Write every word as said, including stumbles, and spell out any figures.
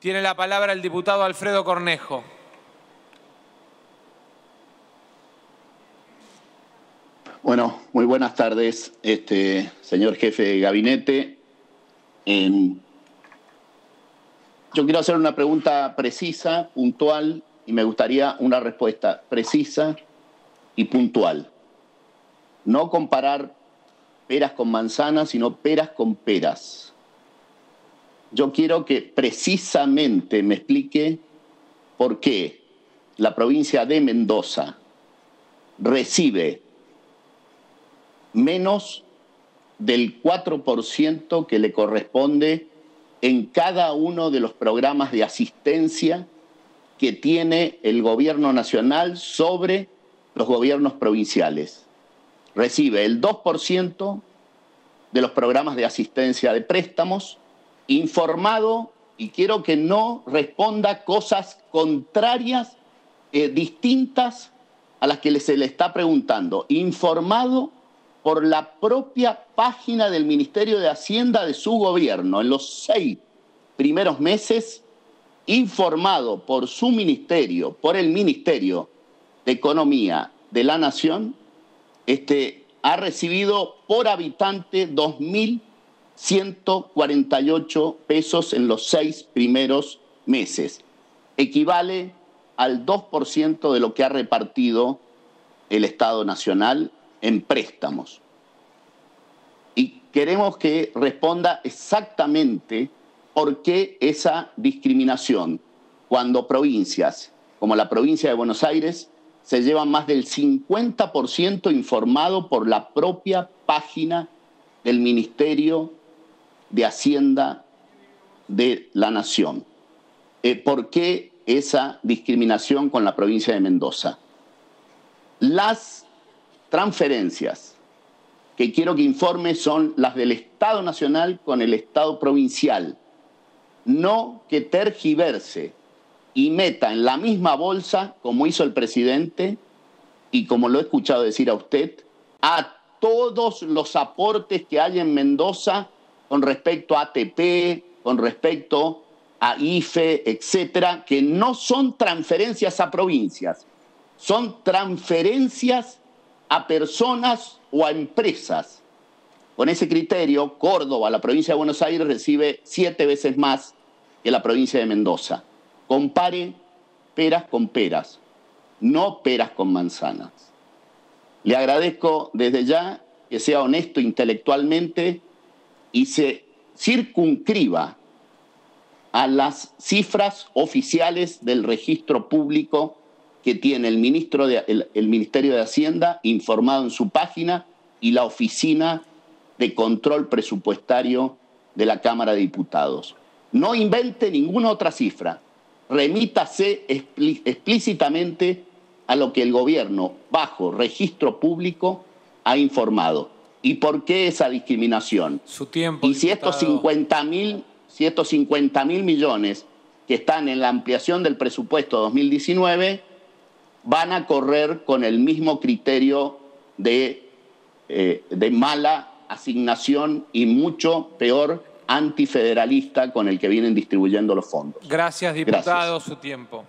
Tiene la palabra el diputado Alfredo Cornejo. Bueno, muy buenas tardes, este, señor jefe de gabinete. Eh, yo quiero hacer una pregunta precisa, puntual, y me gustaría una respuesta precisa y puntual. No comparar peras con manzanas, sino peras con peras. Yo quiero que precisamente me explique por qué la provincia de Mendoza recibe menos del cuatro por ciento que le corresponde en cada uno de los programas de asistencia que tiene el gobierno nacional sobre los gobiernos provinciales. Recibe el dos por ciento de los programas de asistencia de préstamos, informado, y quiero que no responda cosas contrarias, eh, distintas a las que se le está preguntando, informado por la propia página del Ministerio de Hacienda de su gobierno. En los seis primeros meses, informado por su ministerio, por el Ministerio de Economía de la Nación, este, ha recibido por habitante dos mil ciento cuarenta y ocho pesos en los seis primeros meses. Equivale al dos por ciento de lo que ha repartido el Estado Nacional en préstamos. Y queremos que responda exactamente por qué esa discriminación, cuando provincias como la provincia de Buenos Aires se llevan más del cincuenta por ciento, informado por la propia página del Ministerio de Hacienda de la Nación. Eh, ¿Por qué esa discriminación con la provincia de Mendoza? Las transferencias que quiero que informe son las del Estado Nacional con el Estado Provincial. No que tergiverse y meta en la misma bolsa, como hizo el presidente y como lo he escuchado decir a usted, a todos los aportes que hay en Mendoza con respecto a A T P, con respecto a I F E, etcétera, que no son transferencias a provincias, son transferencias a personas o a empresas. Con ese criterio, Córdoba, la provincia de Buenos Aires, recibe siete veces más que la provincia de Mendoza. Compare peras con peras, no peras con manzanas. Le agradezco desde ya que sea honesto intelectualmente y se circunscriba a las cifras oficiales del registro público que tiene el, ministro de, el, el Ministerio de Hacienda informado en su página y la Oficina de Control Presupuestario de la Cámara de Diputados. No invente ninguna otra cifra. Remítase explí, explícitamente a lo que el gobierno, bajo registro público, ha informado. ¿Y por qué esa discriminación? Su tiempo, y si estos cincuenta mil si estos cincuenta mil millones que están en la ampliación del presupuesto dos mil diecinueve... van a correr con el mismo criterio de, eh, de mala asignación y mucho peor antifederalista con el que vienen distribuyendo los fondos. Gracias, diputado, su tiempo.